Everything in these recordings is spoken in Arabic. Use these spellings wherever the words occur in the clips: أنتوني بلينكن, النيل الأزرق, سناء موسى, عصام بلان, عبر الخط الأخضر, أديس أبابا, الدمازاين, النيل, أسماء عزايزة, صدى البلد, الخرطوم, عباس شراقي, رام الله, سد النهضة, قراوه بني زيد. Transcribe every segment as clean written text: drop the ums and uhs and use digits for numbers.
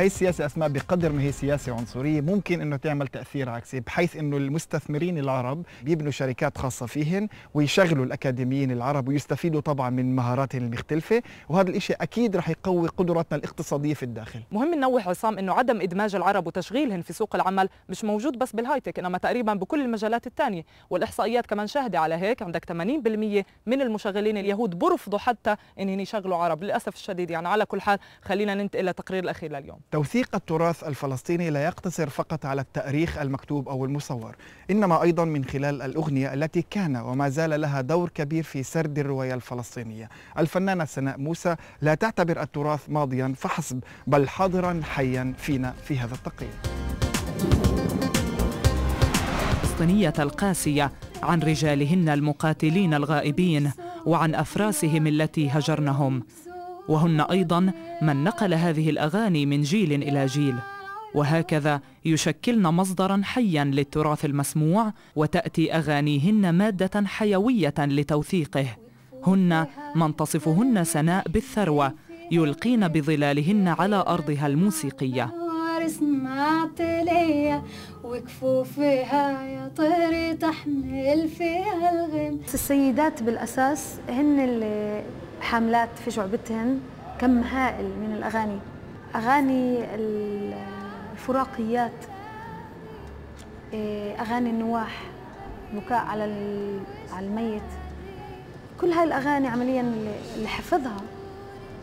هي السياسة أسماء بقدر ما هي سياسة عنصرية ممكن أنه تعمل تأثير عكسي، بحيث أنه المستثمرين العرب بيبنوا شركات خاصة فيهن ويشغلوا الأكاديميين العرب ويستفيدوا طبعا من مهاراتهم المختلفة، وهذا الشيء أكيد رح يقوي قدراتنا الاقتصادية في الداخل. مهم ننوه عصام أنه عدم إدماج العرب وتشغيلهم في سوق العمل مش موجود بس بالهايتك، إنما تقريبا بكل المجالات الثانية، والإحصائيات كمان شاهدة على هيك. عندك 80% من المشغلين اليهود برفضوا حتى أنهم يشغلوا عرب للأسف الشديد. يعني على كل حال خلينا ننتقل للتقرير الأخير لليوم. توثيق التراث الفلسطيني لا يقتصر فقط على التأريخ المكتوب أو المصور، إنما أيضا من خلال الأغنية التي كان وما زال لها دور كبير في سرد الرواية الفلسطينية. الفنانة سناء موسى لا تعتبر التراث ماضيا فحسب، بل حاضرا حيا فينا في هذا التقرير. الفلسطينية القاسية عن رجالهن المقاتلين الغائبين وعن أفراسهم التي هجرنهم، وهن أيضا من نقل هذه الأغاني من جيل إلى جيل، وهكذا يشكلن مصدرا حيا للتراث المسموع، وتأتي أغانيهن مادة حيوية لتوثيقه. هن من تصفهن سناء بالثروة، يلقين بظلالهن على أرضها الموسيقية. وكفوفها يا طيري تحمل فيها الغم. السيدات بالأساس هن اللي حاملات في شعبتهن كم هائل من الأغاني، أغاني الفراقيات، أغاني النواح، بكاء على الميت، كل هاي الأغاني عملياً اللي حفظها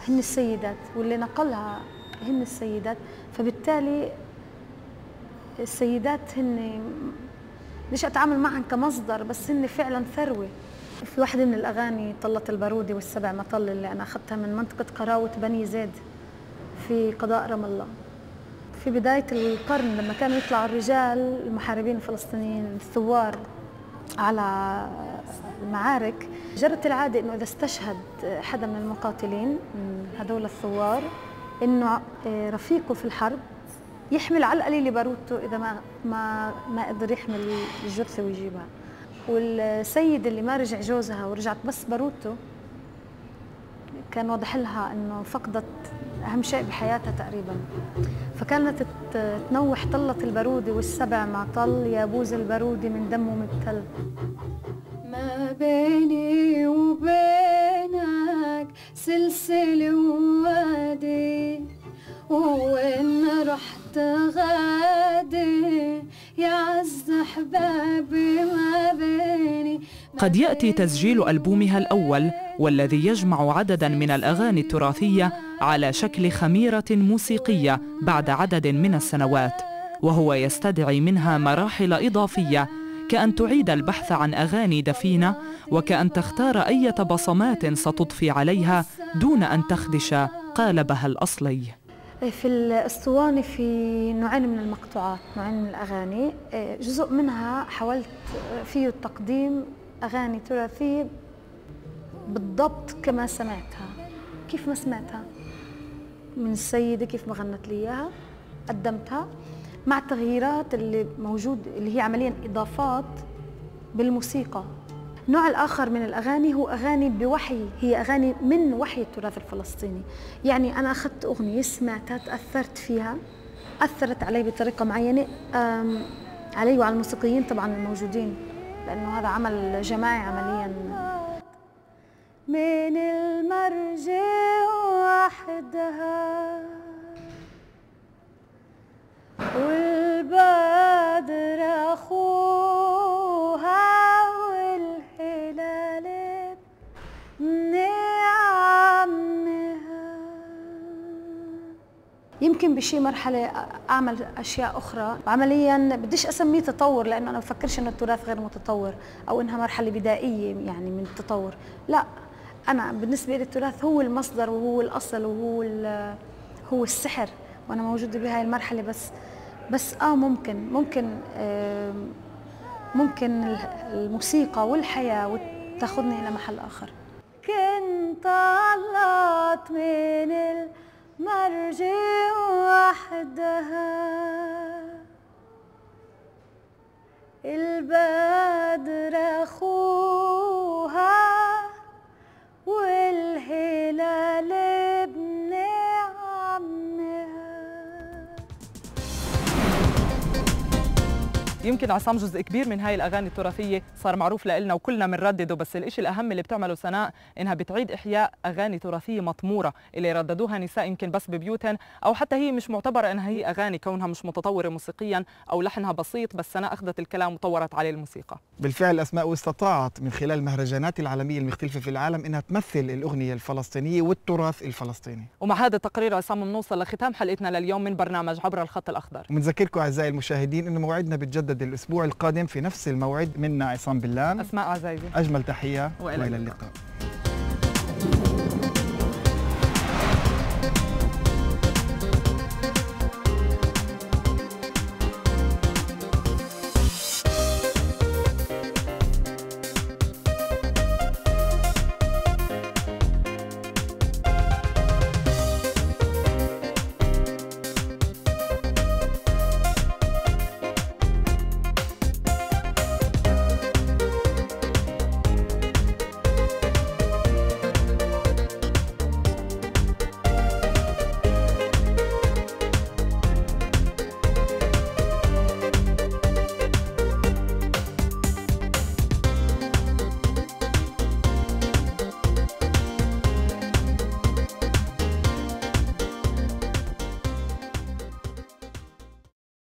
هن السيدات واللي نقلها هن السيدات، فبالتالي السيدات هن مش أتعامل معهن كمصدر بس هن فعلاً ثروة. في واحدة من الأغاني طلة البارودة والسبع مطل اللي أنا أخذتها من منطقة قراوه بني زيد في قضاء رام الله، في بداية القرن لما كانوا يطلعوا الرجال المحاربين الفلسطينيين الثوار على المعارك، جرت العادة إنه إذا استشهد حدا من المقاتلين من هذول الثوار إنه رفيقه في الحرب يحمل على القليل باروته إذا ما قدر يحمل الجثة ويجيبها، والسيد اللي ما رجع جوزها ورجعت بس باروته كان واضح لها انه فقدت اهم شيء بحياتها تقريبا، فكانت تنوح طلة البارودة والسبع مع طل يا بوز البارودة من دم ومبتل. ما بيني وبينك سلسلة ووادي وين رحت غادي يا عز احبابي ما بيني. قد يأتي تسجيل ألبومها الأول والذي يجمع عدداً من الأغاني التراثية على شكل خميرة موسيقية بعد عدد من السنوات، وهو يستدعي منها مراحل إضافية كأن تعيد البحث عن أغاني دفينة، وكأن تختار أية بصمات ستضفي عليها دون أن تخدش قالبها الأصلي. في الأسطوانة في نوعين من المقطوعات، نوعين من الأغاني، جزء منها حاولت فيه تقديم أغاني تراثية بالضبط كما سمعتها، كيف ما سمعتها من السيدة كيف ما غنت لي إياها قدمتها مع التغييرات اللي موجود اللي هي عمليا إضافات بالموسيقى. النوع الآخر من الأغاني هو أغاني بوحي، هي أغاني من وحي التراث الفلسطيني، يعني أنا أخذت أغنية سمعتها تأثرت فيها، أثرت علي بطريقة معينة، علي وعلى الموسيقيين طبعا الموجودين لأنه هذا عمل جماعي عمليا. من المرجع وحدها والبدر أخوها والهلال ابن عمها. يمكن بشي مرحلة أعمل أشياء أخرى، عملياً بديش أسميه تطور لأنه أنا بفكرش إنه التراث غير متطور أو إنها مرحلة بدائية يعني من التطور، لا أنا بالنسبة لي التراث هو المصدر وهو الأصل وهو هو السحر، وأنا موجودة بهاي المرحلة بس ممكن الموسيقى والحياة تاخذني إلى محل آخر. كنت طلعت من المرجع وحدها البدر أخوها والهلال ابن عمها. يمكن عصام جزء كبير من هاي الاغاني التراثيه صار معروف لنا وكلنا بنردده، بس الشيء الاهم اللي بتعمله سناء انها بتعيد احياء اغاني تراثيه مطموره اللي رددوها نساء يمكن بس ببيوتهن، او حتى هي مش معتبره انها هي اغاني كونها مش متطوره موسيقيا او لحنها بسيط، بس سناء اخذت الكلام وطورت عليه الموسيقى. بالفعل اسماء، واستطاعت من خلال المهرجانات العالميه المختلفه في العالم انها تمثل الاغنيه الفلسطينيه والتراث الفلسطيني. ومع هذا التقرير عصام بنوصل لختام حلقتنا لليوم من برنامج عبر الخط الاخضر. وبنذكركم اعزائي المشاهدين انه موعدنا بتجدد الاسبوع القادم في نفس الموعد. منا عصام بلان، أسماء عزايزة، أجمل تحية وإلى اللقاء.